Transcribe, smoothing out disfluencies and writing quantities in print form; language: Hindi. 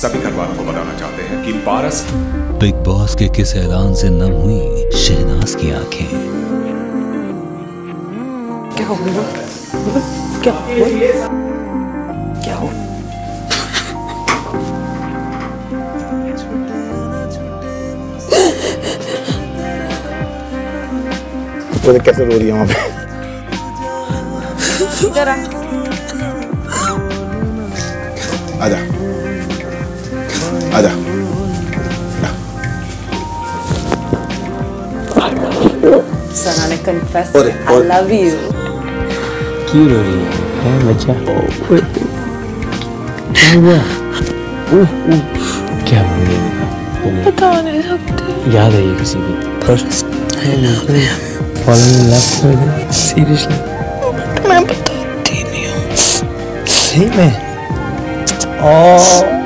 सभी खरबारों को बताना चाहते हैं कि पारस बिग बॉस के किस ऐलान से नम हुई शहनाज की आंखें। क्या हो गया? क्या हो? वो देख कैसे रो रही है वहाँ पे। इधर आ। आजा। सना ने confess I love you। क्यों रो रही है बच्चा? क्या बोलेगा? पता नहीं सकते। याद है ये किसी की? First I love you। Falling in love with you? Seriously? मैं बताती नहीं हूँ। सही में?